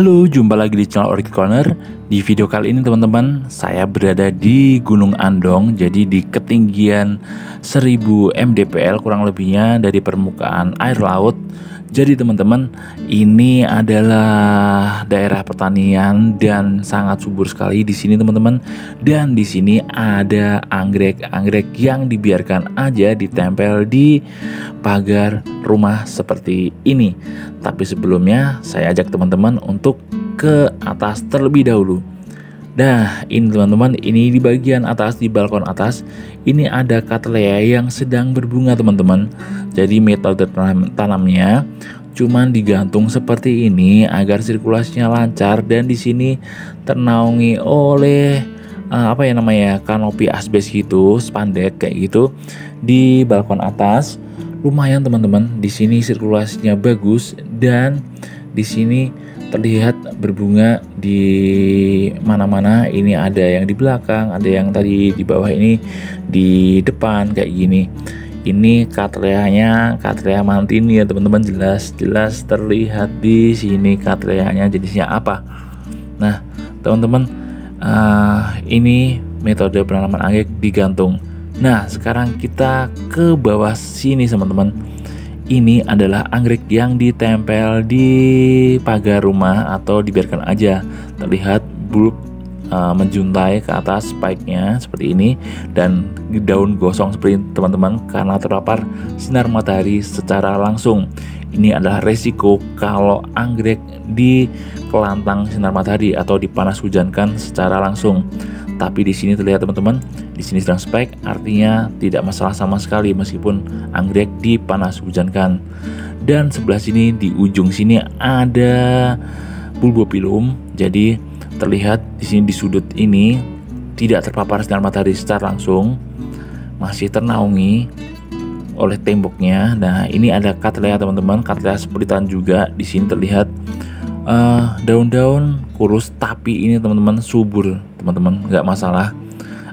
Halo, jumpa lagi di channel Orchid Corner. Di video kali ini teman-teman, saya berada di Gunung Andong, jadi di ketinggian 1000 mdpl kurang lebihnya dari permukaan air laut. Jadi teman-teman, ini adalah daerah pertanian dan sangat subur sekali di sini teman-teman. Dan di sini ada anggrek-anggrek yang dibiarkan aja ditempel di pagar rumah seperti ini. Tapi sebelumnya saya ajak teman-teman untuk ke atas terlebih dahulu. Nah, ini teman-teman, ini di bagian atas, di balkon atas, ini ada Cattleya yang sedang berbunga teman-teman. Jadi metode tanamnya cuman digantung seperti ini agar sirkulasinya lancar, dan di sini ternaungi oleh kanopi asbes gitu, spandek kayak gitu di balkon atas. Lumayan teman-teman, di sini sirkulasinya bagus dan di sini terlihat berbunga di mana-mana. Ini ada yang di belakang, ada yang tadi di bawah, ini di depan kayak gini. Ini Cattleyanya, Cattleya mantini ya teman-teman, jelas-jelas terlihat di sini Cattleyanya jenisnya apa. Nah teman-teman, ini metode penanaman anggrek digantung. Nah sekarang kita ke bawah sini teman-teman. Ini adalah anggrek yang ditempel di pagar rumah atau dibiarkan aja. Terlihat bulb menjuntai ke atas spike-nya seperti ini, dan daun gosong seperti ini teman-teman karena terpapar sinar matahari secara langsung. Ini adalah resiko kalau anggrek di pelantang sinar matahari atau dipanas hujankan secara langsung. Tapi di sini terlihat teman-teman, di sini sedang spike, artinya tidak masalah sama sekali meskipun anggrek dipanas hujankan. Dan sebelah sini, di ujung sini ada bulbophyllum. Jadi terlihat di sini di sudut ini tidak terpapar sinar matahari secara langsung, masih ternaungi oleh temboknya. Nah ini ada Cattleya teman-teman, Cattleya spritan juga. Di sini terlihat daun-daun kurus, tapi ini teman-teman subur teman-teman, nggak masalah.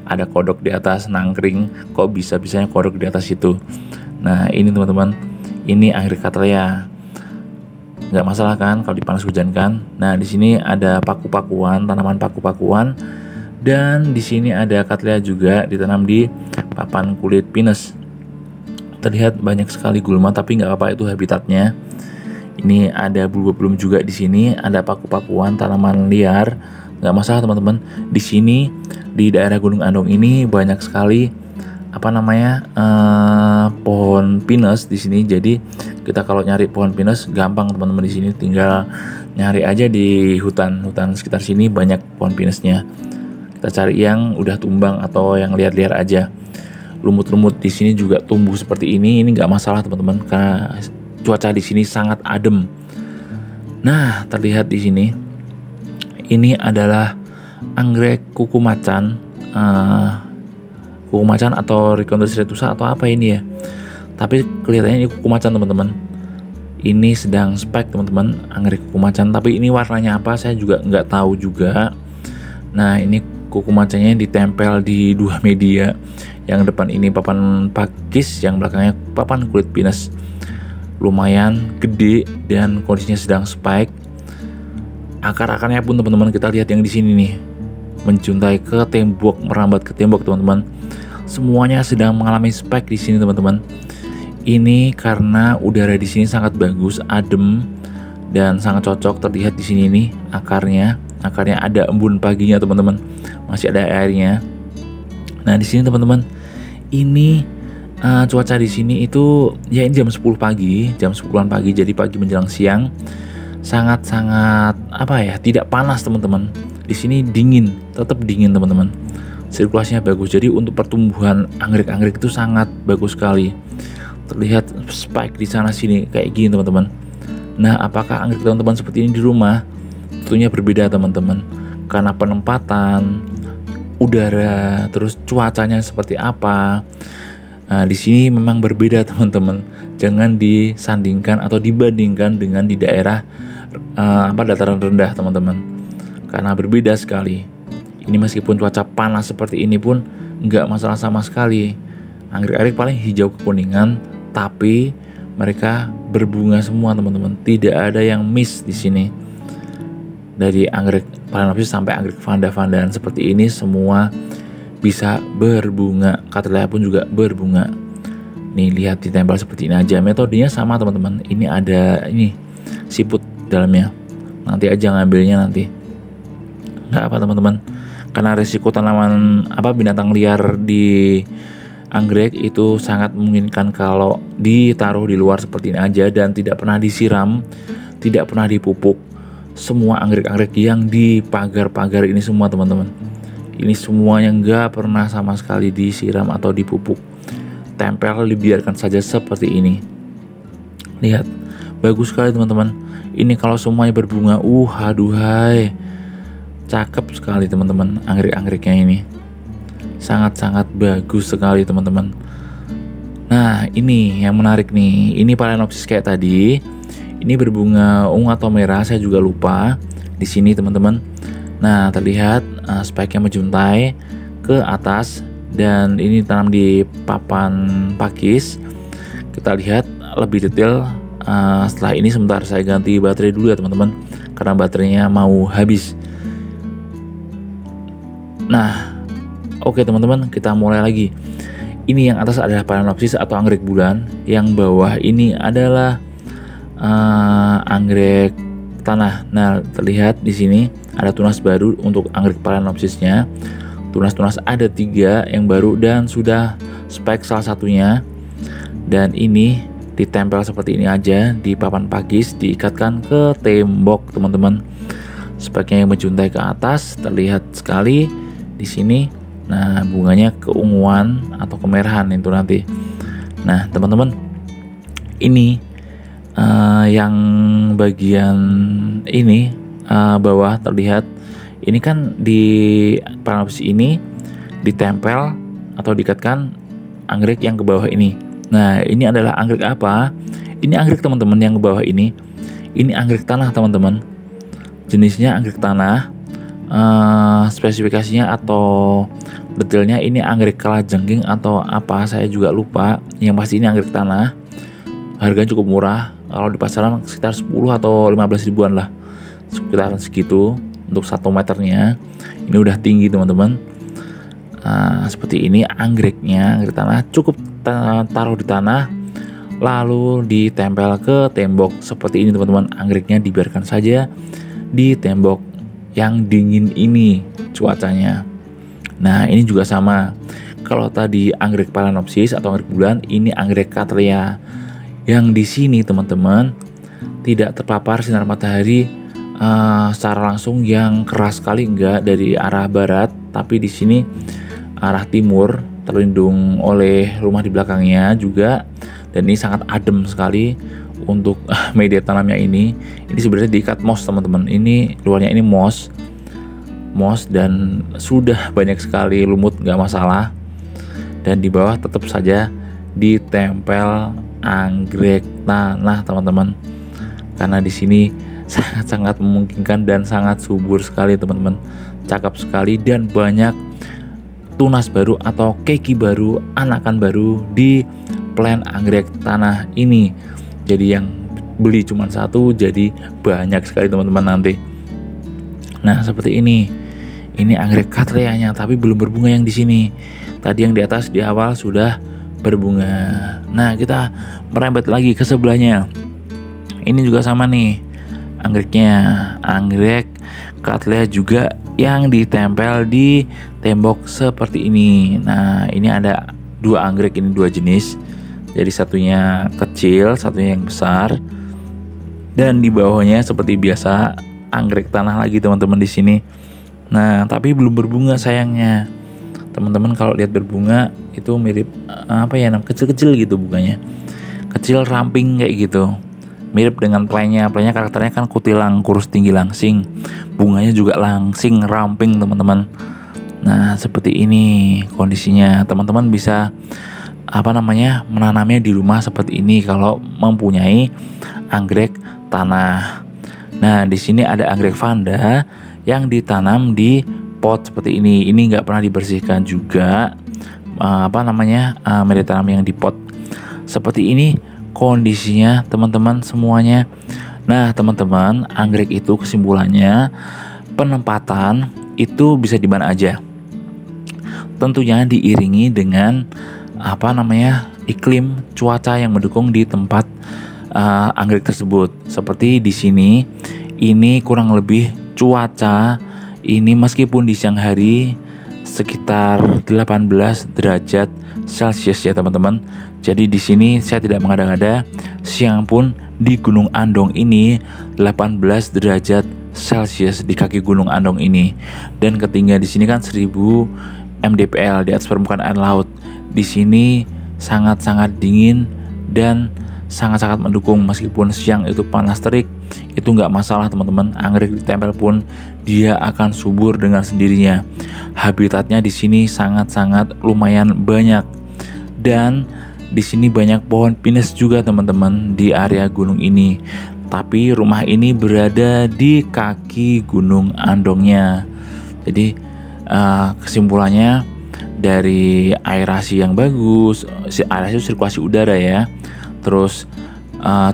Ada kodok di atas nangkring, kok bisa-bisanya kodok di atas itu. Nah ini teman-teman, ini anggrek Cattleya, nggak masalah kan kalau dipanas hujan kan. Nah di sini ada paku-pakuan, tanaman paku-pakuan, dan di sini ada Cattleya juga ditanam di papan kulit pinus. Terlihat banyak sekali gulma, tapi nggak apa-apa, itu habitatnya. Ini ada bulbophyllum juga di sini, ada paku-pakuan, tanaman liar, nggak masalah teman-teman. Di sini di daerah Gunung Andong ini banyak sekali pohon pinus di sini. Jadi kita kalau nyari pohon pinus gampang teman-teman, di sini tinggal nyari aja di hutan-hutan sekitar sini, banyak pohon pinusnya. Kita cari yang udah tumbang atau yang liar-liar aja. Lumut-lumut di sini juga tumbuh seperti ini nggak masalah teman-teman karena cuaca di sini sangat adem. Nah terlihat di sini, ini adalah anggrek kuku macan. Kuku macan atau recondus retusa atau apa ini ya, tapi kelihatannya ini kuku macan teman-teman. Ini sedang spike teman-teman, anggrek kuku macan, tapi ini warnanya apa saya juga nggak tahu juga. Nah ini kuku macannya ditempel di dua media, yang depan ini papan pakis, yang belakangnya papan kulit pinus. Lumayan gede dan kondisinya sedang spike. Akar-akarnya pun teman-teman kita lihat yang di sini nih, menjuntai ke tembok, merambat ke tembok teman-teman. Semuanya sedang mengalami spike di sini teman-teman. Ini karena udara di sini sangat bagus, adem dan sangat cocok. Terlihat di sini nih akarnya ada embun paginya teman-teman, masih ada airnya. Nah di sini teman-teman, ini cuaca di sini itu ya ini jam 10 pagi, jam 10-an pagi, jadi pagi menjelang siang. Sangat-sangat tidak panas teman-teman. Di sini dingin, tetap dingin teman-teman. Sirkulasinya bagus, jadi untuk pertumbuhan anggrek-anggrek itu sangat bagus sekali. Terlihat spike di sana sini kayak gini teman-teman. Nah apakah anggrek teman-teman seperti ini di rumah? Tentunya berbeda teman-teman, karena penempatan, udara, terus cuacanya seperti apa. Nah, di sini memang berbeda teman-teman. Jangan disandingkan atau dibandingkan dengan di daerah dataran rendah teman-teman, karena berbeda sekali. Ini meskipun cuaca panas seperti ini pun nggak masalah sama sekali. Anggrek-anggrek paling hijau kekuningan, tapi mereka berbunga semua teman-teman. Tidak ada yang miss di sini. dari anggrek Phalaenopsis sampai anggrek Vanda-Vandaan seperti ini semua bisa berbunga. Cattleya pun juga berbunga. Nih, lihat ditempel seperti ini aja. Metodenya sama, teman-teman. Ini ada ini siput dalamnya. Nanti aja ngambilnya nanti. Nggak apa, teman-teman. Karena risiko tanaman binatang liar di anggrek itu sangat memungkinkan kalau ditaruh di luar seperti ini aja dan tidak pernah disiram, tidak pernah dipupuk. Semua anggrek-anggrek yang di pagar-pagar ini semua, teman-teman, ini semuanya nggak pernah sama sekali disiram atau dipupuk, tempel dibiarkan saja seperti ini. Lihat, bagus sekali, teman-teman. Ini kalau semuanya berbunga, aduhai, cakep sekali, teman-teman. Anggrek-anggreknya ini sangat-sangat bagus sekali, teman-teman. Nah, ini yang menarik nih, ini Phalaenopsis kayak tadi. Ini berbunga ungu atau merah, saya juga lupa di sini, teman-teman. Nah, terlihat spiknya menjuntai ke atas dan ini tanam di papan pakis. Kita lihat lebih detail setelah ini. Sebentar, saya ganti baterai dulu ya, teman-teman, karena baterainya mau habis. Nah, oke, teman-teman, kita mulai lagi. Ini yang atas adalah Phalaenopsis atau anggrek bulan, yang bawah ini adalah anggrek tanah. Nah, terlihat di sini ada tunas baru untuk anggrek Phalaenopsisnya. Tunas-tunas ada 3 yang baru dan sudah spek salah satunya. Dan ini ditempel seperti ini aja di papan pakis, diikatkan ke tembok, teman-teman. Speknya yang menjuntai ke atas terlihat sekali di sini. Nah, bunganya keunguan atau kemerahan itu nanti. Nah, teman-teman, ini yang bagian ini bawah terlihat ini kan di Phalaenopsis ini ditempel atau diikatkan anggrek yang ke bawah ini. Nah, ini adalah anggrek apa? Ini anggrek, teman-teman, yang ke bawah ini. Ini anggrek tanah, teman-teman. Jenisnya anggrek tanah. Spesifikasinya atau detailnya ini anggrek kalajengking atau apa, saya juga lupa. Yang pasti ini anggrek tanah. Harganya cukup murah. Kalau di pasaran sekitar 10 atau 15 ribuan lah, sekitar segitu untuk 1 meternya. Ini udah tinggi, teman-teman. Seperti ini anggreknya, anggrek tanah. Cukup taruh di tanah lalu ditempel ke tembok seperti ini, teman-teman. Anggreknya dibiarkan saja di tembok yang dingin ini cuacanya. Nah, ini juga sama. Kalau tadi anggrek Phalaenopsis atau anggrek bulan, ini anggrek Cattleya. Yang di sini, teman-teman, tidak terpapar sinar matahari secara langsung yang keras sekali, enggak, dari arah barat, tapi di sini arah timur terlindung oleh rumah di belakangnya juga. Dan ini sangat adem sekali untuk media tanamnya ini. Ini sebenarnya diikat moss, teman-teman. Ini luarnya ini moss dan sudah banyak sekali lumut, enggak masalah. Dan di bawah tetap saja ditempel anggrek tanah, teman-teman, karena di sini sangat-sangat memungkinkan dan sangat subur sekali, teman-teman. Cakep sekali dan banyak tunas baru atau keki baru, anakan baru di plan anggrek tanah ini. Jadi yang beli cuma 1 jadi banyak sekali, teman-teman, nanti. Nah, seperti ini. Ini anggrek Cattleyanya, tapi belum berbunga yang di sini. Tadi yang di atas di awal sudah berbunga. Nah, kita merembet lagi ke sebelahnya. Ini juga sama nih anggreknya, anggrek Cattleya juga yang ditempel di tembok seperti ini. Nah, ini ada 2 anggrek, ini 2 jenis. Jadi satunya kecil, satunya yang besar. Dan di bawahnya seperti biasa anggrek tanah lagi, teman-teman, di sini. Nah, tapi belum berbunga sayangnya. Teman-teman kalau lihat berbunga itu mirip kecil-kecil gitu bunganya, kecil ramping kayak gitu, mirip dengan plenya karakternya kan kutilang, kurus, tinggi, langsing. Bunganya juga langsing, ramping, teman-teman. Nah, seperti ini kondisinya. Teman-teman bisa menanamnya di rumah seperti ini kalau mempunyai anggrek tanah. Nah, di sini ada anggrek Vanda yang ditanam di pot seperti ini. Ini nggak pernah dibersihkan juga media tanam yang di pot seperti ini kondisinya, teman-teman. Semuanya Nah teman-teman, anggrek itu kesimpulannya penempatan itu bisa di mana aja. Tentunya diiringi dengan iklim cuaca yang mendukung di tempat anggrek tersebut. Seperti di sini, ini kurang lebih cuaca ini meskipun di siang hari sekitar 18 derajat Celcius ya teman-teman. Jadi di sini saya tidak mengada-ngada, siang pun di Gunung Andong ini 18 derajat Celcius di kaki Gunung Andong ini. Dan ketinggian di sini kan 1000 mdpl di atas permukaan air laut. Di sini sangat-sangat dingin dan sangat-sangat mendukung, meskipun siang itu panas terik itu nggak masalah teman-teman, anggrek ditempel pun dia akan subur dengan sendirinya. Habitatnya di sini sangat-sangat lumayan banyak, dan di sini banyak pohon pinus juga teman-teman di area gunung ini. Tapi rumah ini berada di kaki Gunung Andongnya. Jadi kesimpulannya dari aerasi yang bagus, aerasi sirkulasi udara ya. Terus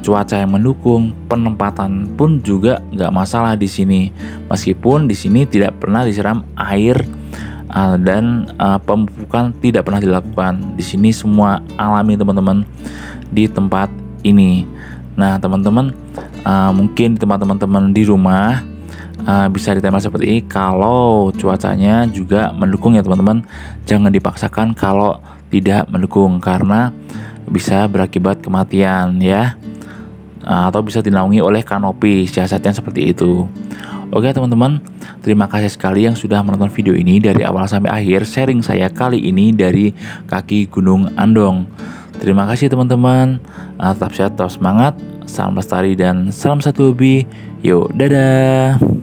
cuaca yang mendukung, penempatan pun juga nggak masalah di sini. Meskipun di sini tidak pernah disiram air dan pemupukan tidak pernah dilakukan. Di sini semua alami teman-teman di tempat ini. Nah teman-teman, mungkin teman-teman di rumah bisa ditempel seperti ini kalau cuacanya juga mendukung ya teman-teman. Jangan dipaksakan kalau tidak mendukung, karena bisa berakibat kematian ya, atau bisa dinaungi oleh kanopi, siasatnya seperti itu. Oke teman-teman, terima kasih sekali yang sudah menonton video ini dari awal sampai akhir. Sharing saya kali ini dari kaki Gunung Andong. Terima kasih teman-teman, tetap sehat, tetap semangat, salam lestari dan salam satu hobi. Yuk, dadah.